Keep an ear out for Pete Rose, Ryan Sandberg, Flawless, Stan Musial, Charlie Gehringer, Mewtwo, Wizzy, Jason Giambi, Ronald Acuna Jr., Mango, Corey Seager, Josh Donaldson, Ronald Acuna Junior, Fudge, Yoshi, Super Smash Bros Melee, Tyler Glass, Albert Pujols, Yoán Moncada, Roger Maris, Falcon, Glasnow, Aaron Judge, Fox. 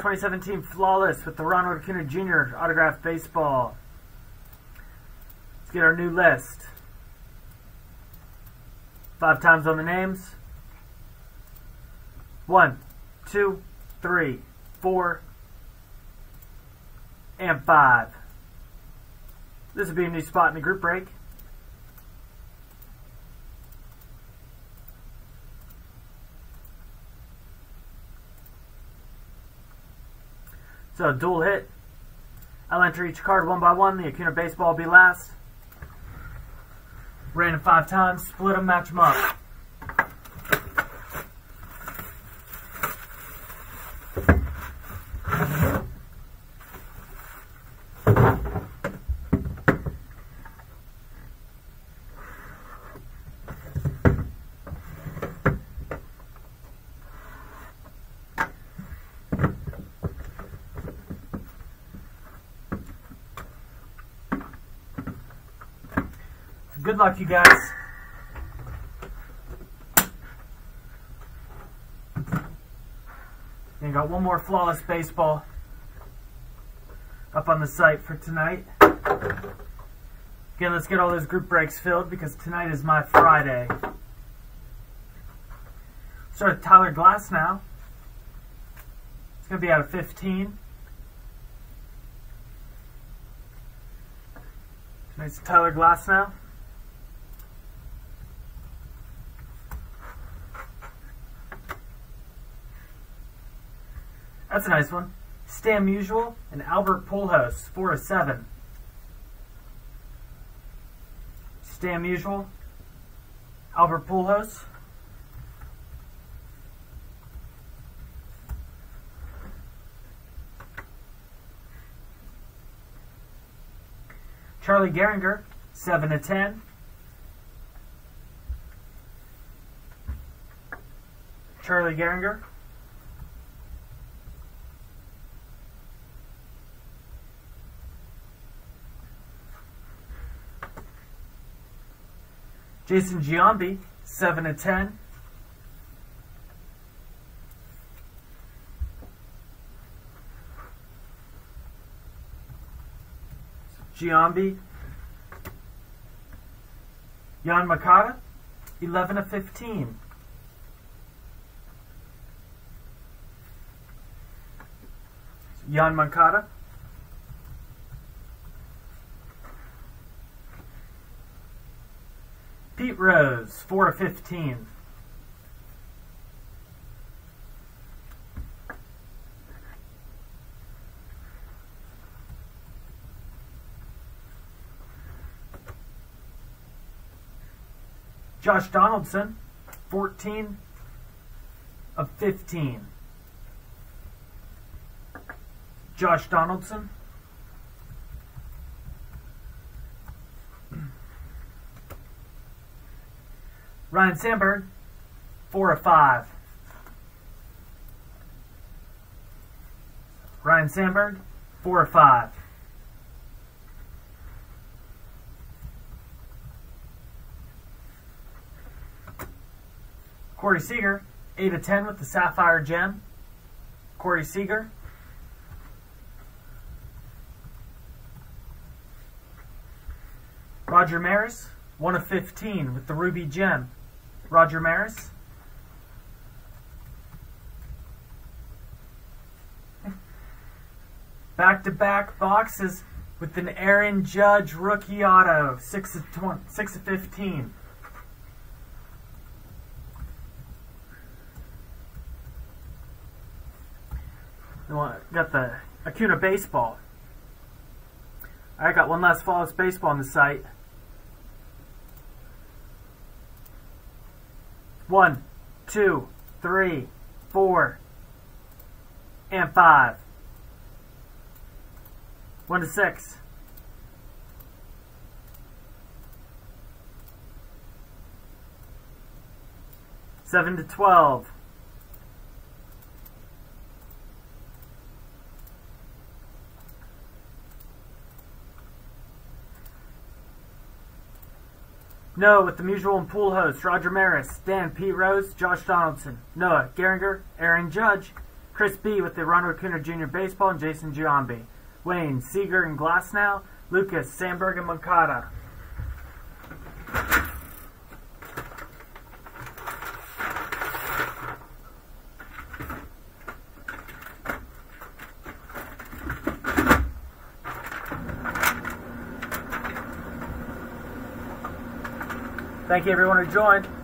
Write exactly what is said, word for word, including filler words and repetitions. twenty seventeen Flawless with the Ronald Acuna Junior autographed baseball. Let's get our new list. Five times on the names. One, two, three, four, and five. This will be a new spot in the group break. So, dual hit. I'll enter each card one by one. The Acuna baseball will be last. Random five times. Split them, match them up. Good luck, you guys. And got one more Flawless baseball up on the site for tonight. Again, let's get all those group breaks filled because tonight is my Friday. Start with Tyler Glass now. It's going to be out of fifteen. Tonight's Tyler Glass now. That's a nice one. Stan Musial and Albert Pujols, four of seven. Stan Musial, Albert Pujols. Charlie Gehringer, seven of ten. Charlie Gehringer. Jason Giambi, seven of ten. Giambi. Yoán Moncada, eleven of fifteen. Yoán Moncada. Pete Rose, four of fifteen. Josh Donaldson, fourteen of fifteen. Josh Donaldson. Ryan Sandberg, four of five. Ryan Sandberg, four of five. Corey Seager, eight of ten with the Sapphire Gem. Corey Seager. Roger Maris, one of fifteen with the Ruby Gem. Roger Maris. Back-to-back boxes with an Aaron Judge rookie auto, six of fifteen. Got the Acuna baseball. I got one last Flawless baseball on the site. One, two, three, four, and five. One to six. Seven to twelve. Noah with the Musial and Pujols, Roger Maris, Stan, Pete Rose, Josh Donaldson, Noah, Gehringer, Aaron Judge, Chris B. with the Ronald Acuna Junior baseball and Jason Giambi. Wayne, Seager and Glasnow. Lucas, Sandberg and Moncada. Thank you everyone who joined.